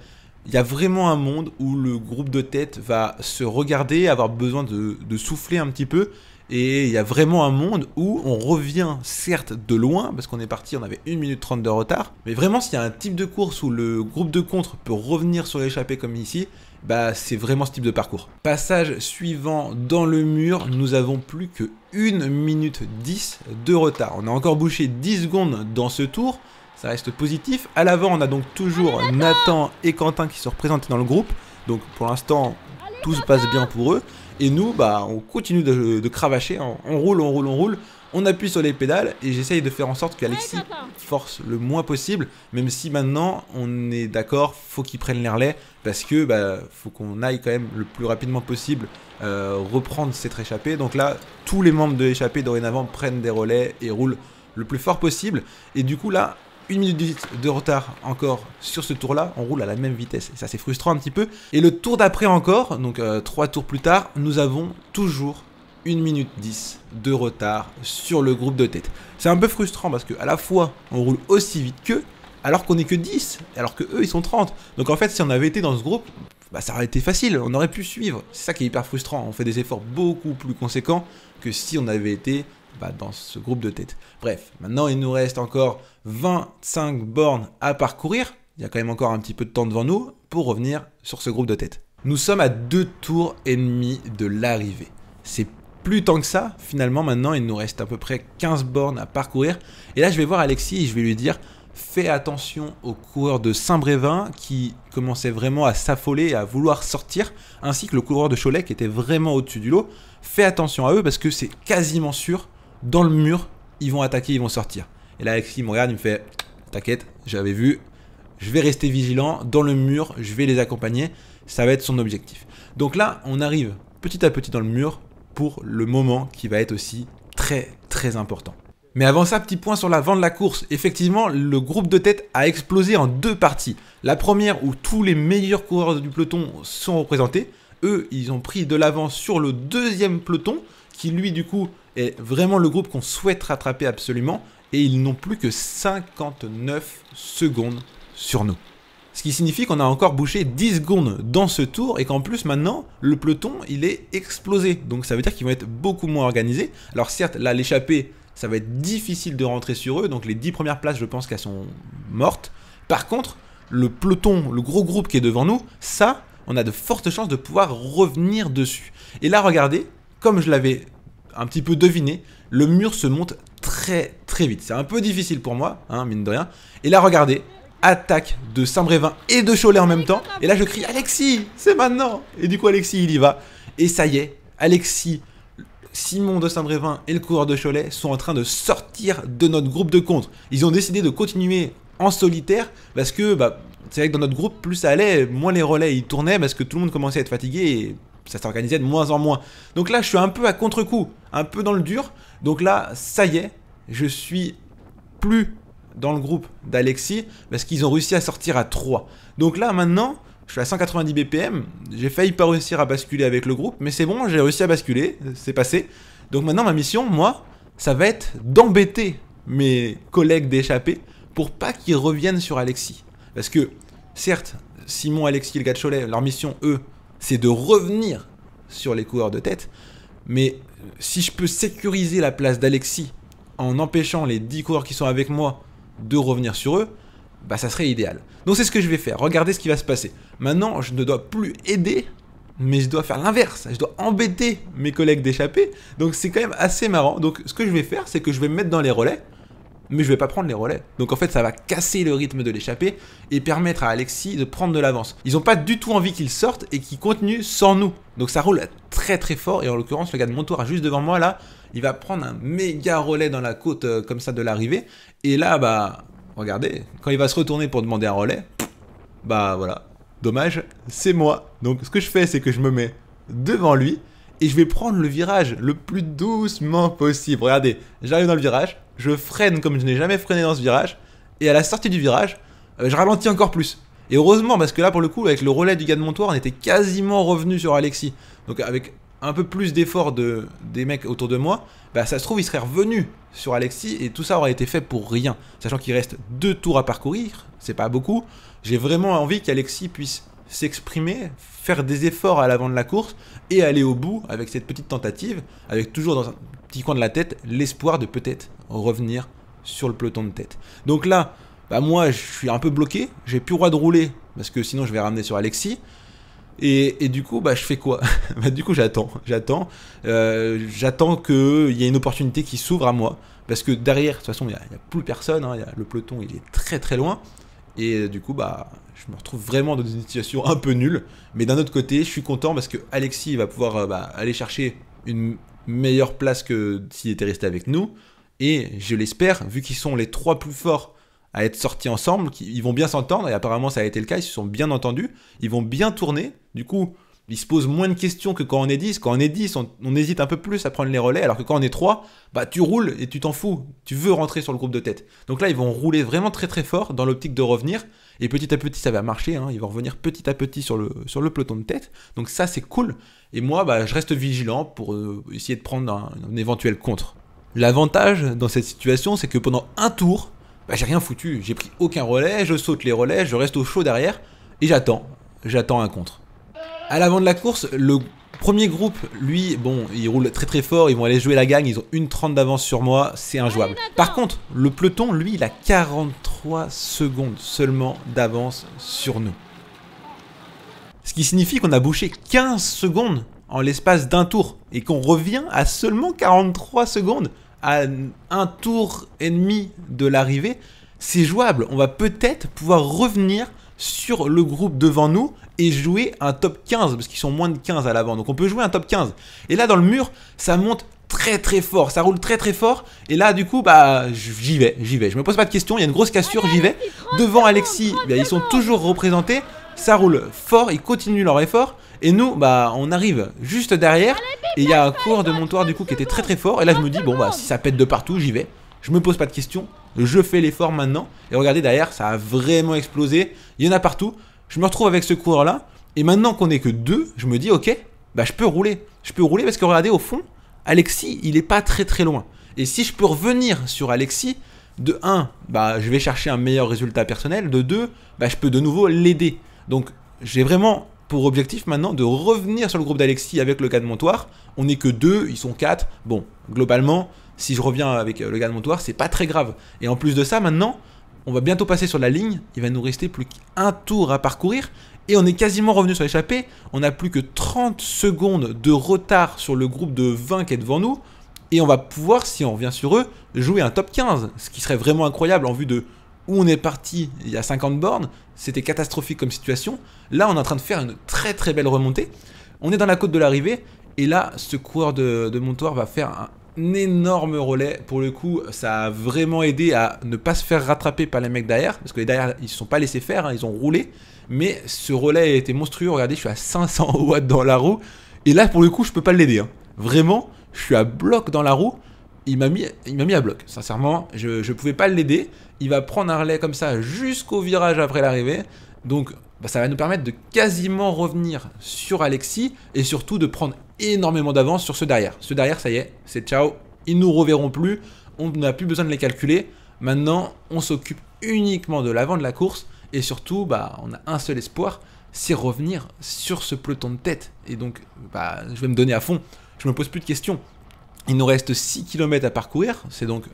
il y a vraiment un monde où le groupe de tête va se regarder, avoir besoin de, de souffler un petit peu. Et il y a vraiment un monde où on revient certes de loin, parce qu'on est parti, on avait une minute trente de retard. Mais vraiment, s'il y a un type de course où le groupe de contre peut revenir sur l'échappée comme ici, bah c'est vraiment ce type de parcours. Passage suivant dans le mur, nous avons plus que une minute dix de retard. On a encore bouché dix secondes dans ce tour, ça reste positif. À l'avant, on a donc toujours Nathan et Quentin qui se représentent dans le groupe. Donc pour l'instant, tout se passe bien pour eux. Et nous, bah, on continue de, de cravacher, on, on roule, on roule, on roule, on appuie sur les pédales et j'essaye de faire en sorte qu'Alexis force le moins possible, même si maintenant, on est d'accord, faut qu'il prenne les relais parce que bah, faut qu'on aille quand même le plus rapidement possible euh, reprendre cette échappée. Donc là, tous les membres de l'échappée dorénavant prennent des relais et roulent le plus fort possible. Et du coup là, une minute dix de retard encore sur ce tour là, on roule à la même vitesse, ça c'est frustrant un petit peu. Et le tour d'après encore, donc euh, trois tours plus tard, nous avons toujours une minute dix de retard sur le groupe de tête. C'est un peu frustrant parce que à la fois on roule aussi vite qu'eux, alors qu'on est que dix, alors que eux ils sont trente. Donc en fait si on avait été dans ce groupe, bah, ça aurait été facile, on aurait pu suivre. C'est ça qui est hyper frustrant, on fait des efforts beaucoup plus conséquents que si on avait été Bah, dans ce groupe de tête. Bref, maintenant il nous reste encore vingt-cinq bornes à parcourir. Il y a quand même encore un petit peu de temps devant nous pour revenir sur ce groupe de tête. Nous sommes à deux tours et demi de l'arrivée. C'est plus tant que ça. Finalement, maintenant il nous reste à peu près quinze bornes à parcourir. Et là je vais voir Alexis et je vais lui dire fais attention aux coureurs de Saint-Brévin qui commençaient vraiment à s'affoler et à vouloir sortir, ainsi que le coureur de Cholet qui était vraiment au-dessus du lot. Fais attention à eux parce que c'est quasiment sûr. Dans le mur, ils vont attaquer, ils vont sortir. Et là, Alexis me regarde, il me fait « T'inquiète, j'avais vu, je vais rester vigilant. Dans le mur, je vais les accompagner. » Ça va être son objectif. Donc là, on arrive petit à petit dans le mur pour le moment qui va être aussi très, très important. Mais avant ça, petit point sur l'avant de la course. Effectivement, le groupe de tête a explosé en deux parties. La première où tous les meilleurs coureurs du peloton sont représentés. Eux, ils ont pris de l'avance sur le deuxième peloton qui, lui, du coup, est vraiment le groupe qu'on souhaite rattraper absolument, et ils n'ont plus que cinquante-neuf secondes sur nous. Ce qui signifie qu'on a encore bouché dix secondes dans ce tour, et qu'en plus maintenant, le peloton, il est explosé. Donc ça veut dire qu'ils vont être beaucoup moins organisés. Alors certes, là, l'échappée, ça va être difficile de rentrer sur eux, donc les dix premières places, je pense qu'elles sont mortes. Par contre, le peloton, le gros groupe qui est devant nous, ça, on a de fortes chances de pouvoir revenir dessus. Et là, regardez, comme je l'avais un petit peu deviné, le mur se monte très très vite. C'est un peu difficile pour moi, hein, mine de rien. Et là, regardez, attaque de Saint-Brévin et de Cholet en même temps. Et là, je crie « Alexis, c'est maintenant !» Et du coup, Alexis, il y va. Et ça y est, Alexis, Simon de Saint-Brévin et le coureur de Cholet sont en train de sortir de notre groupe de contre. Ils ont décidé de continuer en solitaire parce que bah, c'est vrai que dans notre groupe, plus ça allait, moins les relais ils tournaient parce que tout le monde commençait à être fatigué et ça s'organisait de moins en moins. Donc là, je suis un peu à contre-coup, un peu dans le dur. Donc là, ça y est, je suis plus dans le groupe d'Alexis parce qu'ils ont réussi à sortir à trois. Donc là, maintenant, je suis à cent quatre-vingt-dix B P M. J'ai failli pas réussir à basculer avec le groupe, mais c'est bon, j'ai réussi à basculer, c'est passé. Donc maintenant, ma mission, moi, ça va être d'embêter mes collègues d'échappée pour pas qu'ils reviennent sur Alexis. Parce que, certes, Simon, Alexis et le gars de Cholet, leur mission, eux, c'est de revenir sur les coureurs de tête, mais si je peux sécuriser la place d'Alexis en empêchant les dix coureurs qui sont avec moi de revenir sur eux, bah ça serait idéal. Donc c'est ce que je vais faire, regardez ce qui va se passer. Maintenant, je ne dois plus aider, mais je dois faire l'inverse, je dois embêter mes collègues d'échappée, donc c'est quand même assez marrant. Donc ce que je vais faire, c'est que je vais me mettre dans les relais, mais je vais pas prendre les relais. Donc en fait, ça va casser le rythme de l'échappée et permettre à Alexis de prendre de l'avance. Ils ont pas du tout envie qu'ils sortent et qu'ils continuent sans nous. Donc ça roule très très fort, et en l'occurrence, le gars de Montoir juste devant moi là, il va prendre un méga relais dans la côte euh, comme ça de l'arrivée, et là bah regardez, quand il va se retourner pour demander un relais, bah voilà, dommage, c'est moi. Donc ce que je fais, c'est que je me mets devant lui et je vais prendre le virage le plus doucement possible. Regardez, j'arrive dans le virage, je freine comme je n'ai jamais freiné dans ce virage, et à la sortie du virage, je ralentis encore plus. Et heureusement, parce que là pour le coup, avec le relais du gars de Montoir, on était quasiment revenu sur Alexis. Donc avec un peu plus d'efforts de, des mecs autour de moi, bah ça se trouve, il serait revenu sur Alexis et tout ça aurait été fait pour rien. Sachant qu'il reste deux tours à parcourir, c'est pas beaucoup. J'ai vraiment envie qu'Alexis puisse s'exprimer, faire des efforts à l'avant de la course et aller au bout avec cette petite tentative, avec toujours dans un petit coin de la tête l'espoir de peut-être revenir sur le peloton de tête. Donc là, bah moi je suis un peu bloqué, j'ai plus le droit de rouler parce que sinon je vais ramener sur Alexis. Et, et du coup, bah, je fais quoi? Bah, du coup, j'attends, j'attends, euh, j'attends qu'il y ait une opportunité qui s'ouvre à moi, parce que derrière, de toute façon, il n'y a, a plus personne, hein, y a, le peloton, il est très très loin, et du coup, bah, je me retrouve vraiment dans une situation un peu nulle, mais d'un autre côté, je suis content parce que Alexis va pouvoir euh, bah, aller chercher une meilleure place que s'il était resté avec nous, et je l'espère, vu qu'ils sont les trois plus forts à être sortis ensemble, ils vont bien s'entendre, et apparemment ça a été le cas, ils se sont bien entendus, ils vont bien tourner, du coup ils se posent moins de questions que quand on est dix, quand on est dix on, on hésite un peu plus à prendre les relais, alors que quand on est trois, bah tu roules et tu t'en fous, tu veux rentrer sur le groupe de tête. Donc là ils vont rouler vraiment très très fort dans l'optique de revenir, et petit à petit ça va marcher, hein, ils vont revenir petit à petit sur le, sur le peloton de tête, donc ça c'est cool, et moi bah, je reste vigilant pour euh, essayer de prendre un, un éventuel contre. L'avantage dans cette situation, c'est que pendant un tour, bah, j'ai rien foutu, j'ai pris aucun relais, je saute les relais, je reste au chaud derrière et j'attends, j'attends un contre. À l'avant de la course, le premier groupe, lui, bon, il roule très très fort, ils vont aller jouer la gagne, ils ont une trente d'avance sur moi, c'est injouable. Par contre, le peloton, lui, il a quarante-trois secondes seulement d'avance sur nous. Ce qui signifie qu'on a bouché quinze secondes en l'espace d'un tour et qu'on revient à seulement quarante-trois secondes. À un tour et demi de l'arrivée, c'est jouable. On va peut-être pouvoir revenir sur le groupe devant nous et jouer un top quinze, parce qu'ils sont moins de quinze à l'avant, donc on peut jouer un top quinze. Et là, dans le mur, ça monte très très fort, ça roule très très fort, et là, du coup, bah, j'y vais, j'y vais. Je me pose pas de questions, il y a une grosse cassure, j'y vais. Devant Alexis, bah, ils sont toujours représentés, ça roule fort, ils continuent leur effort. Et nous, bah, on arrive juste derrière, et il y a un cours de Montoir du coup qui était très très fort, et là je me dis, bon bah si ça pète de partout, j'y vais, je me pose pas de questions, je fais l'effort maintenant, et regardez derrière, ça a vraiment explosé, il y en a partout, je me retrouve avec ce coureur là, et maintenant qu'on est que deux, je me dis, ok, bah je peux rouler, je peux rouler parce que regardez au fond, Alexis, il est pas très très loin, et si je peux revenir sur Alexis, de un, bah je vais chercher un meilleur résultat personnel, de deux, bah je peux de nouveau l'aider, donc j'ai vraiment... pour objectif maintenant de revenir sur le groupe d'Alexis avec le gars de Montoir. On n'est que deux, ils sont quatre. Bon, globalement, si je reviens avec le gars de Montoir, c'est pas très grave. Et en plus de ça, maintenant, on va bientôt passer sur la ligne. Il va nous rester plus qu'un tour à parcourir. Et on est quasiment revenu sur l'échappée. On n'a plus que trente secondes de retard sur le groupe de vingt qui est devant nous. Et on va pouvoir, si on revient sur eux, jouer un top quinze. Ce qui serait vraiment incroyable en vue de... où on est parti il y a cinquante bornes, c'était catastrophique comme situation. Là, on est en train de faire une très très belle remontée. On est dans la côte de l'arrivée, et là, ce coureur de, de Montoir va faire un énorme relais. Pour le coup, ça a vraiment aidé à ne pas se faire rattraper par les mecs derrière, parce que les derrière, ils ne se sont pas laissés faire, hein, ils ont roulé. Mais ce relais était monstrueux. Regardez, je suis à cinq cents watts dans la roue, et là, pour le coup, je ne peux pas l'aider. Hein. Vraiment, je suis à bloc dans la roue. Il m'a mis, mis à bloc, sincèrement, je ne pouvais pas l'aider. Il va prendre un relais comme ça jusqu'au virage après l'arrivée. Donc bah, ça va nous permettre de quasiment revenir sur Alexis et surtout de prendre énormément d'avance sur ceux derrière. Ceux derrière, ça y est, c'est ciao, ils ne nous reverront plus, on n'a plus besoin de les calculer. Maintenant, on s'occupe uniquement de l'avant de la course et surtout, bah, on a un seul espoir, c'est revenir sur ce peloton de tête. Et donc, bah, je vais me donner à fond, je ne me pose plus de questions. Il nous reste six kilomètres à parcourir, c'est donc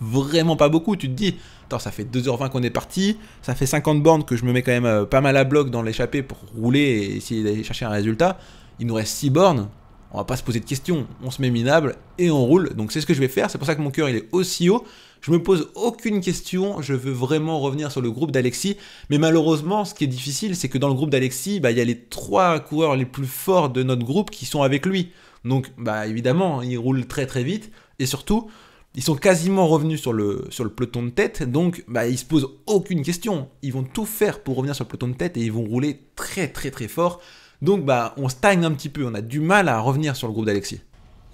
vraiment pas beaucoup. Tu te dis, attends, ça fait deux heures vingt qu'on est parti, ça fait cinquante bornes que je me mets quand même pas mal à bloc dans l'échappée pour rouler et essayer d'aller chercher un résultat. il nous reste six bornes, on va pas se poser de questions, on se met minable et on roule. Donc c'est ce que je vais faire, c'est pour ça que mon cœur il est aussi haut. Je me pose aucune question, je veux vraiment revenir sur le groupe d'Alexis. Mais malheureusement, ce qui est difficile, c'est que dans le groupe d'Alexis, bah, il y a les trois coureurs les plus forts de notre groupe qui sont avec lui. Donc bah, évidemment, ils roulent très très vite. Et surtout, ils sont quasiment revenus sur le, sur le peloton de tête. Donc bah, ils se posent aucune question. Ils vont tout faire pour revenir sur le peloton de tête et ils vont rouler très très très fort. Donc bah, on stagne un petit peu, on a du mal à revenir sur le groupe d'Alexis.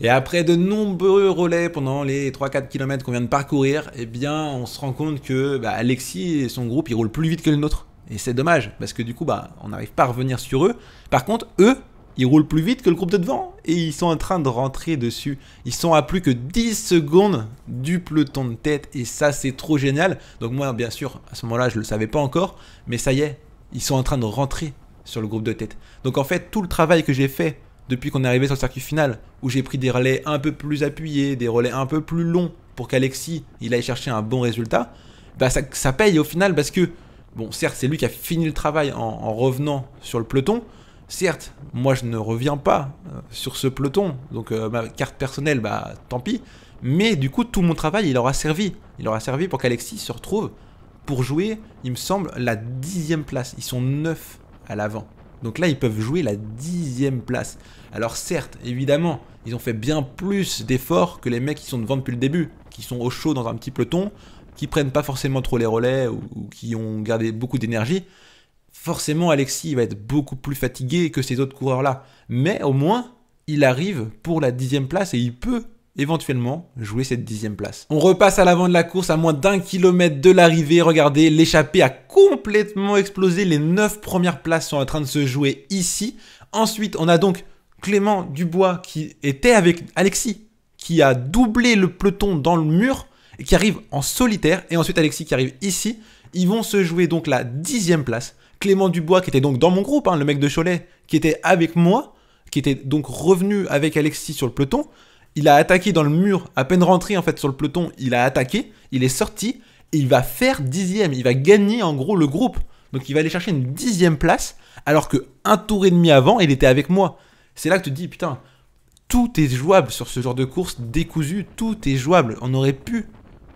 Et après de nombreux relais pendant les trois à quatre kilomètres qu'on vient de parcourir, eh bien on se rend compte que bah, Alexis et son groupe ils roulent plus vite que le nôtre. Et c'est dommage, parce que du coup bah, on n'arrive pas à revenir sur eux. Par contre eux, ils roulent plus vite que le groupe de devant, et ils sont en train de rentrer dessus. Ils sont à plus que dix secondes du peloton de tête, et ça c'est trop génial. Donc moi bien sûr, à ce moment-là je ne le savais pas encore, mais ça y est, ils sont en train de rentrer sur le groupe de tête. Donc en fait tout le travail que j'ai fait depuis qu'on est arrivé sur le circuit final, où j'ai pris des relais un peu plus appuyés, des relais un peu plus longs pour qu'Alexis il aille chercher un bon résultat, bah ça, ça paye au final parce que, bon certes c'est lui qui a fini le travail en, en revenant sur le peloton, certes moi je ne reviens pas euh, sur ce peloton, donc euh, ma carte personnelle bah tant pis, mais du coup tout mon travail il aura servi, il aura servi pour qu'Alexis se retrouve pour jouer il me semble la dixième place, ils sont neuf à l'avant. Donc là, ils peuvent jouer la dixième place. Alors certes, évidemment, ils ont fait bien plus d'efforts que les mecs qui sont devant depuis le début, qui sont au chaud dans un petit peloton, qui prennent pas forcément trop les relais ou, ou qui ont gardé beaucoup d'énergie. Forcément, Alexis va être beaucoup plus fatigué que ces autres coureurs-là. Mais au moins, il arrive pour la dixième place et il peut éventuellement jouer cette dixième place. On repasse à l'avant de la course à moins d'un kilomètre de l'arrivée. Regardez, l'échappée a complètement explosé. Les neuf premières places sont en train de se jouer ici. Ensuite, on a donc Clément Dubois qui était avec Alexis, qui a doublé le peloton dans le mur et qui arrive en solitaire. Et ensuite, Alexis qui arrive ici. Ils vont se jouer donc la dixième place. Clément Dubois qui était donc dans mon groupe, hein, le mec de Cholet, qui était avec moi, qui était donc revenu avec Alexis sur le peloton. Il a attaqué dans le mur, à peine rentré en fait sur le peloton, il a attaqué, il est sorti, et il va faire dixième, il va gagner en gros le groupe. Donc il va aller chercher une dixième place, alors que un tour et demi avant, il était avec moi. C'est là que tu te dis, putain, tout est jouable sur ce genre de course décousue, tout est jouable. On aurait pu,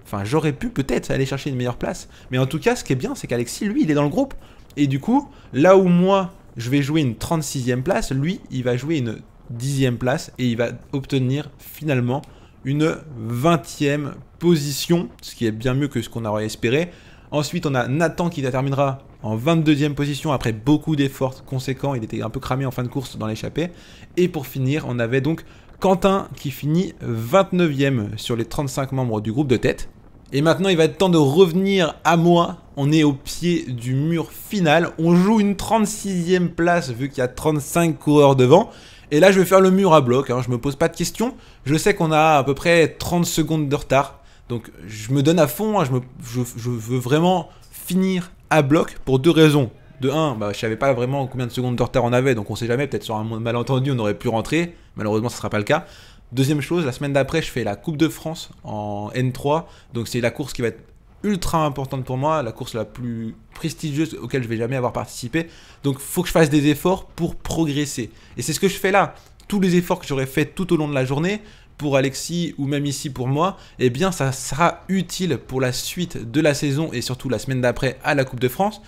enfin j'aurais pu peut-être aller chercher une meilleure place. Mais en tout cas, ce qui est bien, c'est qu'Alexis, lui, il est dans le groupe. Et du coup, là où moi, je vais jouer une trente-sixième place, lui, il va jouer une dixième place et il va obtenir finalement une vingtième position, ce qui est bien mieux que ce qu'on aurait espéré. Ensuite on a Nathan qui terminera en vingt-deuxième position après beaucoup d'efforts conséquents, il était un peu cramé en fin de course dans l'échappée. Et pour finir on avait donc Quentin qui finit vingt-neuvième sur les trente-cinq membres du groupe de tête. Et maintenant il va être temps de revenir à moi, on est au pied du mur final, on joue une trente-sixième place vu qu'il y a trente-cinq coureurs devant. Et là, je vais faire le mur à bloc, hein. Je me pose pas de questions. Je sais qu'on a à peu près trente secondes de retard. Donc, je me donne à fond. Hein. Je, me, je, je veux vraiment finir à bloc pour deux raisons. De un, bah, je savais pas vraiment combien de secondes de retard on avait. Donc, on sait jamais. Peut-être sur un malentendu, on aurait pu rentrer. Malheureusement, ce sera pas le cas. Deuxième chose, la semaine d'après, je fais la Coupe de France en N trois. Donc, c'est la course qui va être ultra importante pour moi, la course la plus prestigieuse auquel je vais jamais avoir participé. Donc faut que je fasse des efforts pour progresser. Et c'est ce que je fais là. Tous les efforts que j'aurais fait tout au long de la journée, pour Alexis ou même ici pour moi, eh bien ça sera utile pour la suite de la saison et surtout la semaine d'après à la Coupe de France.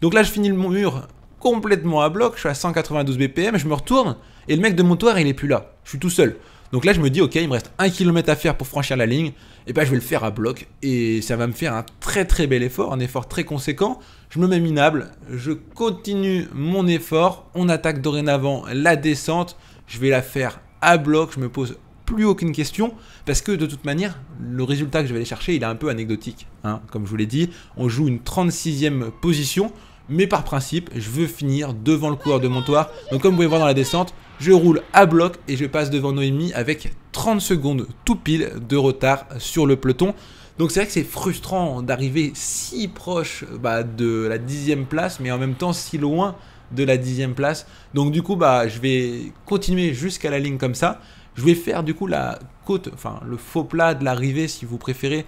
Donc là je finis mon mur complètement à bloc, je suis à cent quatre-vingt-douze B P M, je me retourne et le mec de Montoir il est plus là, je suis tout seul. Donc là je me dis ok, il me reste un kilomètre à faire pour franchir la ligne, et ben je vais le faire à bloc et ça va me faire un très très bel effort, un effort très conséquent. Je me mets minable, je continue mon effort, on attaque dorénavant la descente, je vais la faire à bloc, je me pose plus aucune question parce que de toute manière le résultat que je vais aller chercher il est un peu anecdotique, hein. Comme je vous l'ai dit, on joue une trente-sixième position. Mais par principe, je veux finir devant le coureur de Montoir. Donc comme vous pouvez voir dans la descente, je roule à bloc et je passe devant Noémie avec trente secondes tout pile de retard sur le peloton. Donc c'est vrai que c'est frustrant d'arriver si proche bah, de la dixième place, mais en même temps si loin de la dixième place. Donc du coup, bah, je vais continuer jusqu'à la ligne comme ça. Je vais faire du coup la côte, enfin le faux plat de l'arrivée si vous préférez,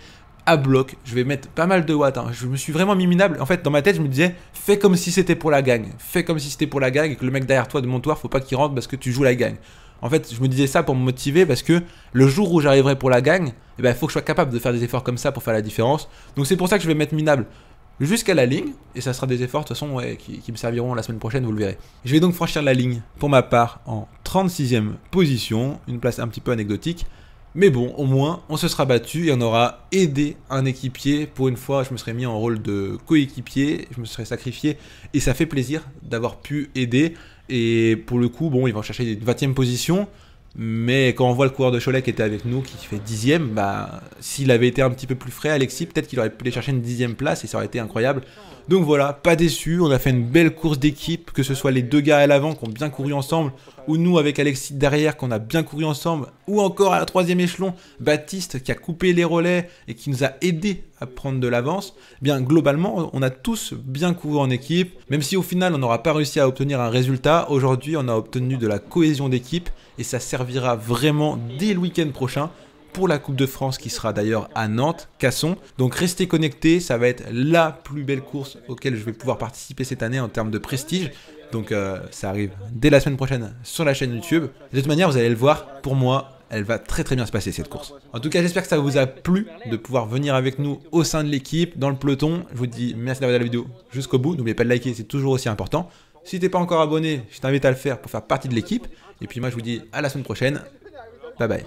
à bloc, je vais mettre pas mal de watts, hein. Je me suis vraiment mis minable, en fait dans ma tête je me disais fais comme si c'était pour la gagne, fais comme si c'était pour la gagne et que le mec derrière toi de Montoir faut pas qu'il rentre parce que tu joues la gagne. En fait je me disais ça pour me motiver parce que le jour où j'arriverai pour la gagne, eh ben, il faut que je sois capable de faire des efforts comme ça pour faire la différence, donc c'est pour ça que je vais mettre minable jusqu'à la ligne, et ça sera des efforts de toute façon ouais, qui, qui me serviront la semaine prochaine, vous le verrez. Je vais donc franchir la ligne pour ma part en trente-sixième position, une place un petit peu anecdotique. Mais bon, au moins, on se sera battu et on aura aidé un équipier. Pour une fois, je me serais mis en rôle de coéquipier, je me serais sacrifié. Et ça fait plaisir d'avoir pu aider. Et pour le coup, bon, ils vont chercher une vingtième position. Mais quand on voit le coureur de Cholet qui était avec nous, qui fait dixième, bah, s'il avait été un petit peu plus frais, Alexis, peut-être qu'il aurait pu aller chercher une dixième place et ça aurait été incroyable. Donc voilà, pas déçu, on a fait une belle course d'équipe, que ce soit les deux gars à l'avant qui ont bien couru ensemble, ou nous avec Alexis derrière qu'on a bien couru ensemble, ou encore à la troisième échelon, Baptiste qui a coupé les relais et qui nous a aidés à prendre de l'avance. Bien globalement, on a tous bien couru en équipe, même si au final on n'aura pas réussi à obtenir un résultat, aujourd'hui on a obtenu de la cohésion d'équipe et ça servira vraiment dès le week-end prochain pour la Coupe de France qui sera d'ailleurs à Nantes, Casson. Donc restez connectés, ça va être la plus belle course auquel je vais pouvoir participer cette année en termes de prestige. Donc euh, ça arrive dès la semaine prochaine sur la chaîne YouTube. De toute manière, vous allez le voir, pour moi, elle va très très bien se passer cette course. En tout cas, j'espère que ça vous a plu de pouvoir venir avec nous au sein de l'équipe, dans le peloton. Je vous dis merci d'avoir regardé la vidéo jusqu'au bout. N'oubliez pas de liker, c'est toujours aussi important. Si t'es pas encore abonné, je t'invite à le faire pour faire partie de l'équipe. Et puis moi, je vous dis à la semaine prochaine. Bye bye.